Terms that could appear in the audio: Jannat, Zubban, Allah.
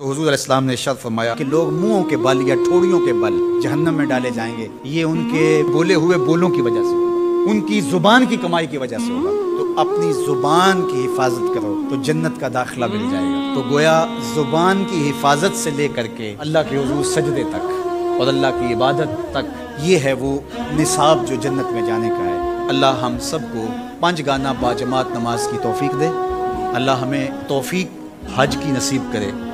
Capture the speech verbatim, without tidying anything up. तो हुजूर अलैहिस्सलाम ने इरशाद फरमाया कि लोग मुंहों के बल या ठोड़ियों के बल जहन्नम में डाले जाएंगे। ये उनके बोले हुए बोलों की वजह से होगा, उनकी जुबान की कमाई की वजह से होगा। तो अपनी जुबान की हिफाजत करो तो जन्नत का दाखिला मिल जाएगा। तो गोया जुबान की हिफाजत से लेकर के अल्लाह के हुजूर सजदे तक और अल्लाह की इबादत तक, ये है वो निसाब जो जन्नत में जाने का है। अल्लाह हम सबको पाँच गाना बाजमात नमाज की तौफीक दे। अल्लाह हमें तौफीक हज की नसीब करे।